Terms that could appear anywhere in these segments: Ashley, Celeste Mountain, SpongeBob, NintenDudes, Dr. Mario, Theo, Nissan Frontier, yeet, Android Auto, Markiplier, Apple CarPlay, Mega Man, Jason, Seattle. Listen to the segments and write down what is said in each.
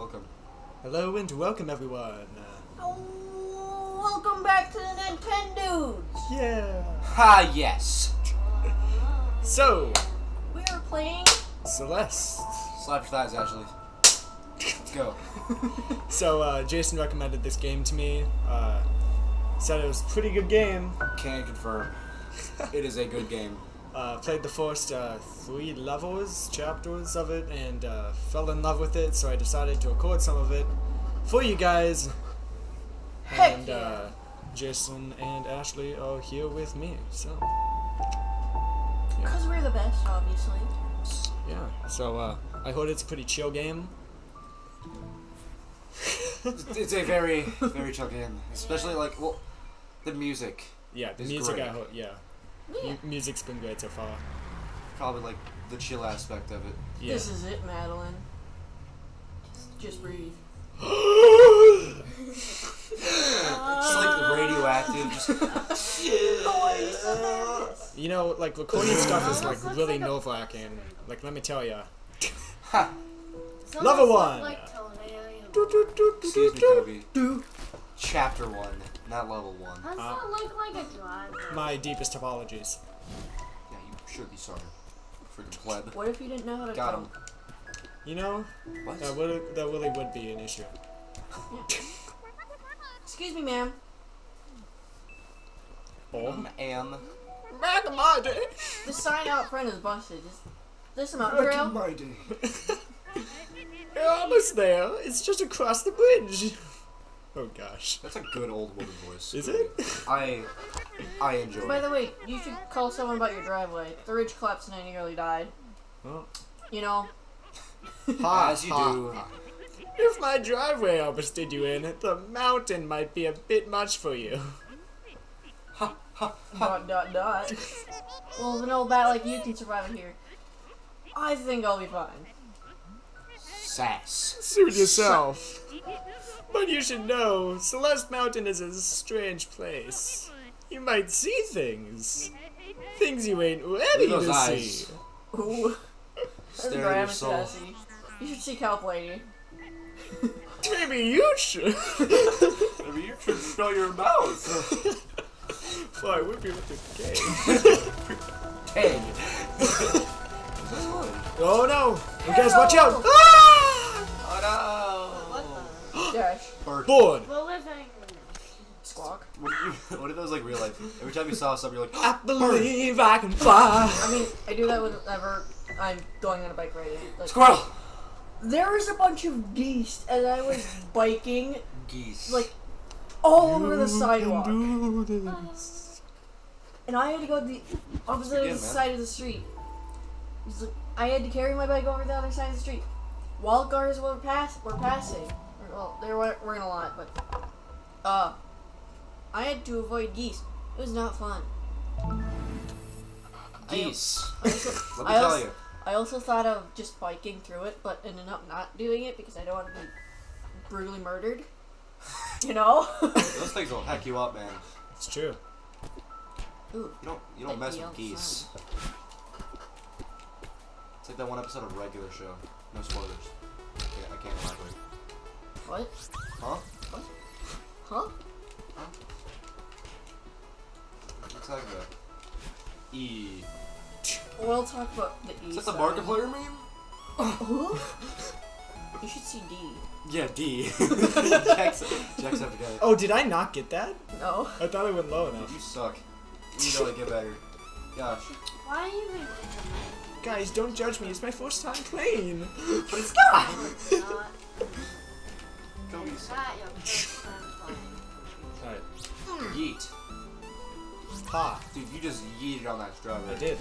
Welcome. Hello and welcome everyone. Oh, welcome back to the NintenDudes. Yeah. Ha, yes. So, we are playing Celeste. Slap your thighs, Ashley. Let's go. So, Jason recommended this game to me. Said it was a pretty good game. Can confirm. It is a good game. Played the first three levels, chapters of it, and fell in love with it, so I decided to record some of it for you guys. Heck and yeah. Jason and Ashley are here with me, so... Because yeah. We're the best, obviously. Yeah, so I heard it's a pretty chill game. It's a very, very chill game. Especially, like, well, the music. Yeah, the music great. I heard, yeah. Yeah. Music's been great so far. Probably like the chill aspect of it. Yeah. This is it, Madeline. Just breathe. It's like radioactive. Just you know, like recording stuff is like really like nerve-wracking. Like, let me tell ya. Ha! Level 1! Like excuse me, Toby. Chapter 1, not level 1. Does that look like a drive? My deepest apologies. Yeah, you should be sorry. Freaking pleb. What if you didn't know how to got him. You know, that really would be an issue. Yeah. Excuse me, ma'am. Ma'am. Back in my day. The sign out front is busted. Is this an uptrail? Back in my day. You're almost there. It's just across the bridge. Oh gosh. That's a good old woman voice. Is it? I enjoy it. By the way, you should call someone about your driveway. The ridge collapsed and I nearly died. Oh. You know. Ha, as you do. If my driveway almost did you in, the mountain might be a bit much for you. Ha, ha, ha. Dot, dot, dot. Well, as an old bat like you can survive it here. I think I'll be fine. Sass. Suit yourself. But you should know, Celeste Mountain is a strange place. You might see things. Things you ain't ready to eyes. See. Ooh. Stare at your soul. You should see Kelp Lady. Maybe you should. Maybe you should smell your mouth. Well, I would be with the game. Dang. Oh no! You guys watch out! Oh no! Bored. Squawk. What are those like real life? Every time you saw something, you're like, I believe I can fly. I mean, I do that whenever I'm going on a bike ride. Like, squirrel. There was a bunch of geese, and I was biking. Geese. Like all over the sidewalk. And I had to go to the opposite side of the street. Like, I had to carry my bike over the other side of the street. Wild guards were passing. Well, they were in a lot, but, I had to avoid geese. It was not fun. Geese. Let me tell you. I also thought of just biking through it, but ended up not doing it because I don't want to be brutally murdered. You know? Those things will heck you up, man. It's true. Ooh, you don't mess with geese. It's like that one episode of Regular Show. No spoilers. Yeah, I can't elaborate. What? Huh? What? Huh? Huh? What's that about? E. We'll talk about the E. Is that the Markiplier meme? You should see D. Yeah, D. Jack's up again. Oh, did I not get that? No. I thought I went low enough. You suck. You gotta get better. Gosh. Why are you even? Guys, don't judge me. It's my first time playing. But it's not. No, it's not. Alright. Yeet. Ha. Dude, you just yeeted on that strawberry. I did.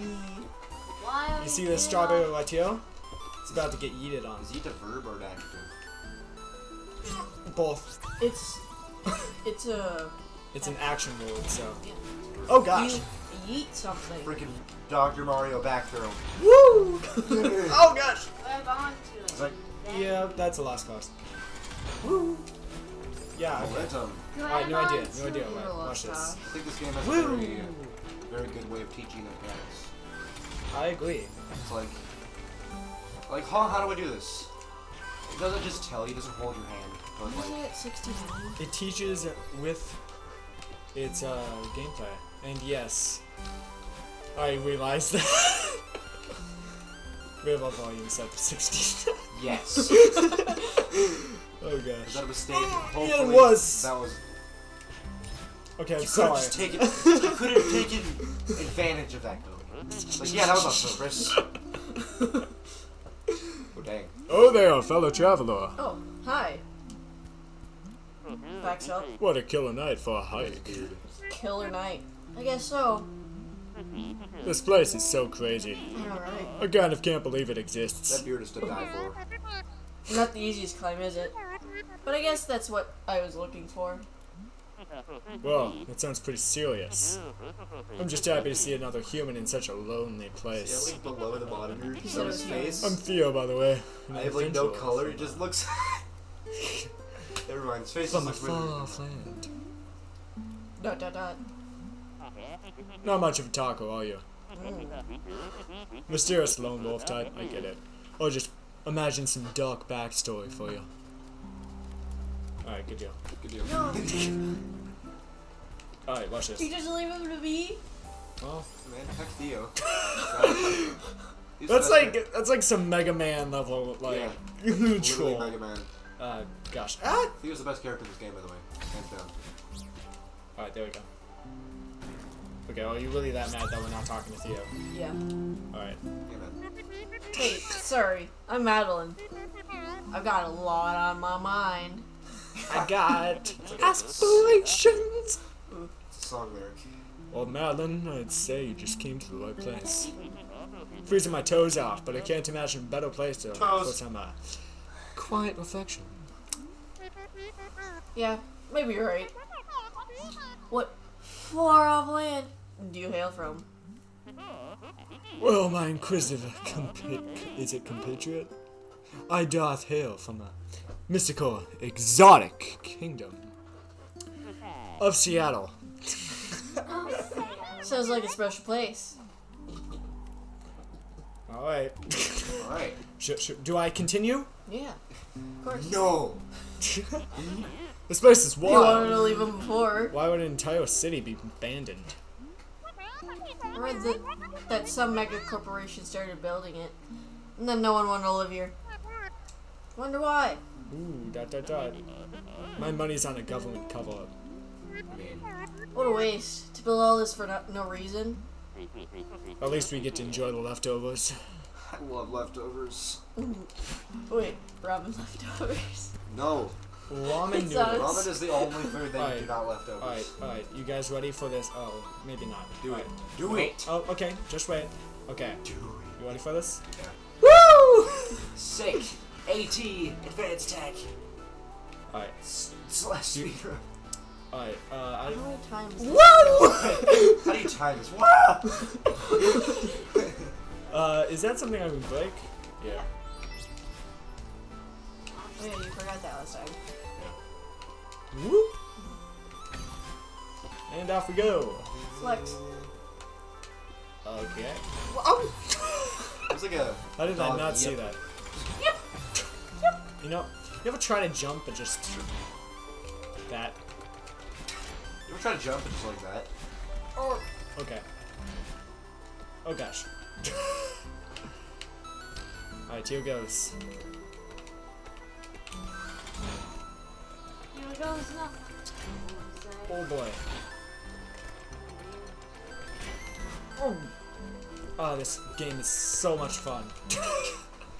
Yeet. You see this strawberry latte? It's about to get yeeted on. Is yeet a verb or an adjective? Both. It's an action word, so. Yeah. Oh gosh. You yeet something. Freaking Dr. Mario back throw. Woo! Oh gosh. Web on to it. It's like, yeah, that's a lost cost. Woo! Yeah, momentum. Okay. Alright, no idea. Right, watch this. I think this game has a very, very good way of teaching the parents. I agree. It's like, huh? How do I do this? It doesn't just tell you, it doesn't hold your hand. But like, 69? It teaches with its gameplay. And yes, I realized that. We have our volume set to 16. Yes. Oh gosh. Was that a mistake? Hopefully, yeah, it was. That was. Okay, I'm sorry. You could have taken advantage of that move. Like, yeah, that was on purpose. Oh dang. Oh there, fellow traveler. Oh, hi. Backs up. What a killer night for a hike. Killer night. I guess so. This place is so crazy. Alright. I kind of can't believe it exists. That beard is to die for. Not the easiest climb, is it? But I guess that's what I was looking for. Well, that sounds pretty serious. I'm just happy to see another human in such a lonely place. See, like, below the bottom here, on his face. I'm Theo, by the way. I have like no color. It just looks. Never mind. His face looks really. Dot dot dot. Not much of a taco, are you? Mysterious lone wolf type. I get it. Or just imagine some dark backstory for you. Alright, good deal. Good deal. No. Alright, watch this. You just leave him to me? Well, man, heck Theo. that's like some Mega Man level, like, yeah, troll. Mega Man. Gosh. Ah! Theo's the best character in this game, by the way. Hands down. Alright, there we go. Okay, well, are you really that mad that we're not talking to Theo? Yeah. Alright. Hey, sorry. I'm Madeline. I've got a lot on my mind. I got aspirations! It's a song lyric. Well, Madeline, I'd say you just came to the right place. Freezing my toes off, but I can't imagine a better place to put some quiet reflection. Yeah, maybe you're right. What floor of land do you hail from? Well, my inquisitive compatriot? I doth hail from a mystical, exotic kingdom of Seattle. Sounds like a special place. All right. All right. Do I continue? Yeah, of course. No. This place is wild. You wanted to leave him before. Why would an entire city be abandoned? I read that some mega corporation started building it, and then no one wanted to live here. Wonder why. Ooh, dot dot dot. My money's on a government cover-up. What a waste. To build all this for no reason. At least we get to enjoy the leftovers. I love leftovers. Wait, ramen leftovers? No. Ramen noodles. Ramen is the only food that you do not leftovers. Alright, you guys ready for this? Oh, maybe not. Do it. Do it. Oh, okay. Just wait. Okay. Do it. You ready for this? Yeah. Woo! Sick. AT, advanced tech. Alright. Slash speedrun. Alright, I don't know. How many times? Whoa! How do you time this? Wow! Is that something I can break? Yeah. Oh yeah, you forgot that last time. Yeah. Whoop! And off we go. Flex. Okay. Wow! There's like a. How did I not see that? Yep. You know, you ever try to jump but just like that? You ever try to jump and just like that? Oh. Okay. Oh gosh. Alright, here goes. Here it goes now. Oh boy. Oh. Oh, this game is so much fun.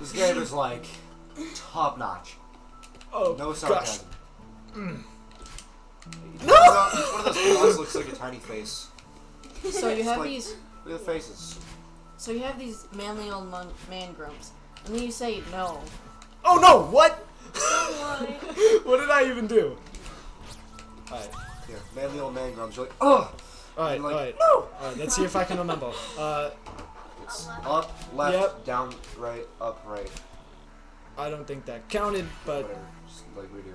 This game is like top notch. Oh, no sarcasm. Mm. No! One of those claws looks like a tiny face. So you have like, these. Look at the faces. So you have these manly old man grumps, and then you say no. Oh no! What? What did I even do? Alright. Yeah, manly old man grumps. You're like, oh! Alright, like, alright. No! Alright, let's see if I can remember. It's up, left, down, right, up, right. I don't think that counted, but whatever. Just like we do.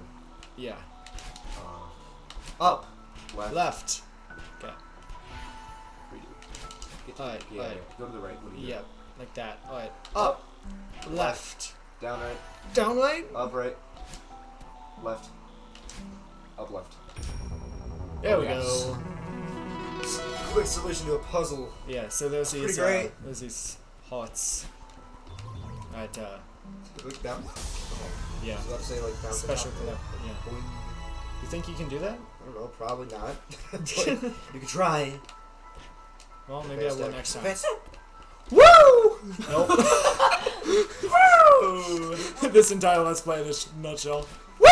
Yeah. Up, left. Okay. All right. Go to the right. What do you do? Like that. All right. Up, left, Down right. Down right? Up right. Left. Up left. There we go. Quick solution to a puzzle. Yeah, so there's these hearts. Alright, Look down. Okay. Yeah. So let's say like down. Special connect. Yeah. Boing. You think you can do that? I don't know, probably not. You can try. Well, maybe I will next time. Woo! Nope. Woo! This entire let's play in a nutshell. Woo!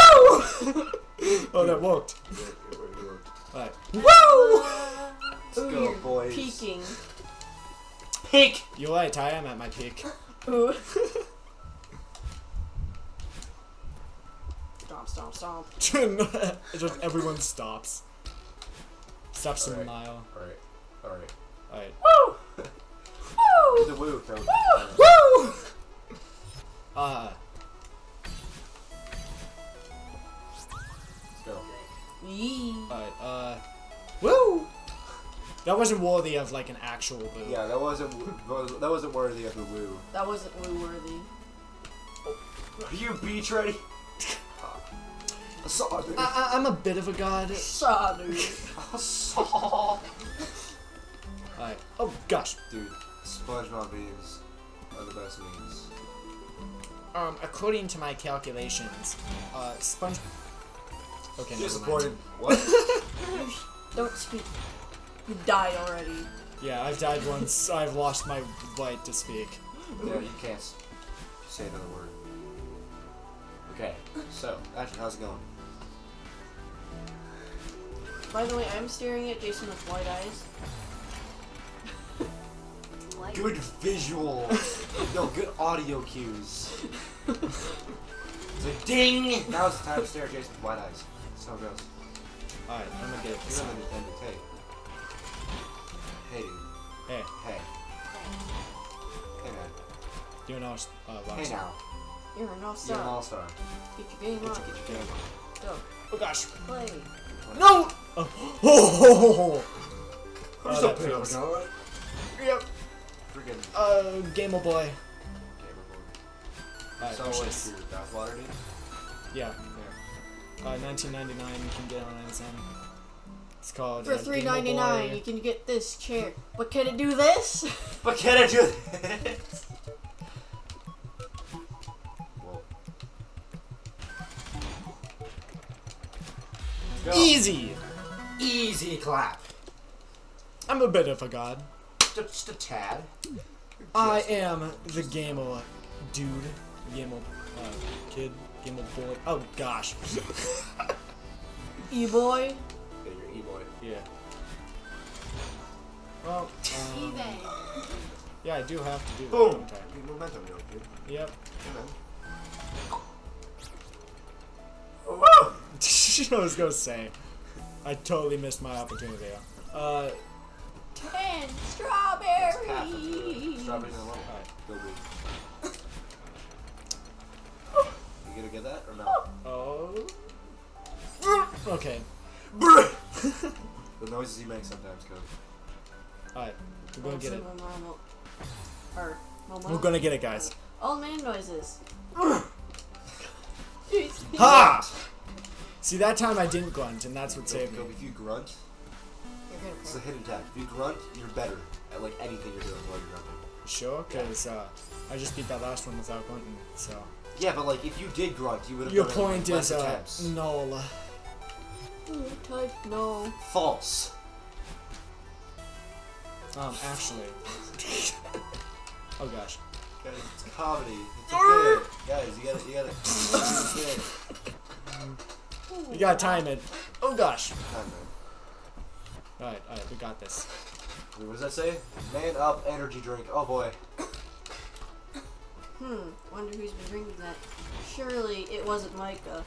Oh, that worked. It worked. Alright. Woo! Let's go, boys. Peeking. Peek! You're right, Ty. I'm at my peak. Ooh. Stomp, stomp, stomp. Just everyone stops. Stops to a mile. Alright. Alright. Alright. Woo! Woo! The woo, though. Woo! Woo! Let's go. Yee. Alright, woo! That wasn't worthy of like an actual woo. Yeah, that wasn't worthy of the woo. That wasn't woo worthy. Are you beach ready? I'm a bit of a god. Alright. Oh gosh, dude. SpongeBob memes are the best memes. According to my calculations, Okay, disappointed. What? Don't speak. You died already. Yeah, I've died once. I've lost my right to speak. Yeah, you can't say another word. Okay, so, Ashley, how's it going? By the way, I'm staring at Jason with wide eyes. Good visual. No, good audio cues. It's like, ding! Now it's time to stare at Jason with wide eyes. That's how it goes. Alright, I'm gonna get it. You're on the Nintendo tape. Hey, dude. Hey. Hey. Hey, man. You're an all-star. Hey, now. You're an all-star. You're an all-star. Get your game on. Get your game on. Go. Oh, gosh. Play. No! Oh, ho, ho, ho, ho. I'm so pissed. Yep. Freaking. Gamer boy. Gamer boy. So what's your bathwater, dude? Yeah. Yeah. $19.99, you can get on Amazon. It's called for $3.99, you can get this chair. But can it do this? But can it do this? Easy! Easy clap. I'm a bit of a god. Just a tad. I am the gamer dude. Gamer kid. Gamer boy. Oh gosh. E-boy? Yeah, you're E-boy. Yeah. Well, yeah, I do have to do that sometime. Momentum, dude. Yep. Oh! I was gonna say. I totally missed my opportunity. 10 strawberries! Strawberries in a little high. Go blue. You gonna get that or not? Oh. Okay. The noises you make sometimes go. Alright, we're gonna get it. We're gonna get it, guys. Old man noises. Ha! See, that time I didn't grunt, and that's what saved me. If you grunt, it's a hidden tactic. If you grunt, you're better at like anything you're doing while you're grunting. Sure, because I just beat that last one without grunting, so. Yeah, but like if you did grunt, you would have. Your point is null. Type no. False. Actually. Oh gosh. Guys, it's comedy. It's a bit. Guys, you gotta time it. Oh gosh. Alright, we got this. Wait, what does that say? Man up, energy drink. Oh boy. Wonder who's been drinking that. Surely it wasn't Micah.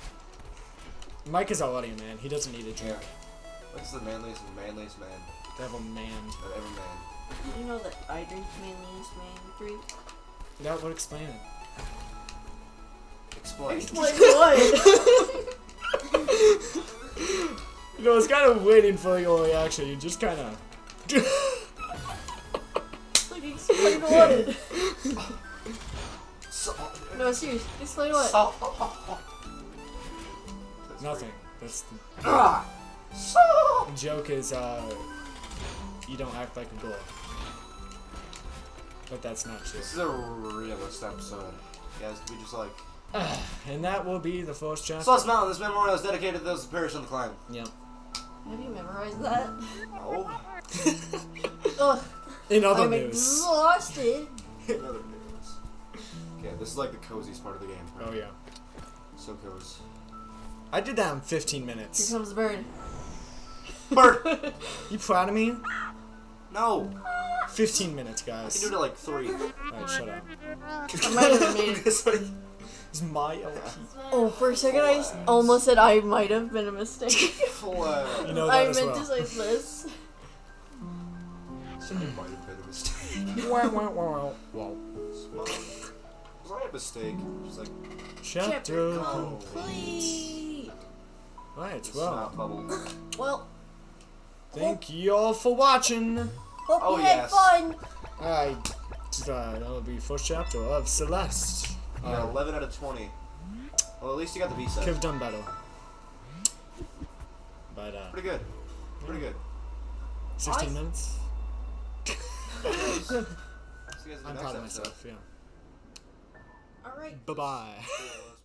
Micah's already a man. He doesn't need a drink. Yeah. What's the manliest man? To have a man. That ever man. You know that I drink manliest man drink? That would explain it. Explain. Explain what? You know, I was kind of waiting for your reaction. You just kind of. Like, explain what? So, No, seriously. It's like what? Salt. That's nothing. Great. That's the the joke is, you don't act like a girl. But that's not true. This is a realist episode. Guys, we just like... and that will be the first chapter. Celeste Mountain, this memorial is dedicated to those who perished in the climb. Yep. Have you memorized that? No. In other news. I'm exhausted. In other news. Okay, this is like the coziest part of the game. Right? Oh, yeah. So cozy. I did that in 15 minutes. Here comes the bird. Bird! You proud of me? No. 15 minutes, guys. I can do it at like 3. Alright, shut up. I might have made it. It's my LP. Oh, for a second I almost said I might have been a mistake. You know that I as meant well. To say this. So I might have been a mistake. Wow. Was I a mistake? Just like chapter complete. Alright, well. Thank you all for watching. Hope you had fun! Alright, that'll be first chapter of Celeste. You got 11 out of 20. Well, at least you got the B-side. Could have done better. But, pretty good. Pretty good. 16 minutes? I'm proud of myself, yeah. Alright. Bye-bye.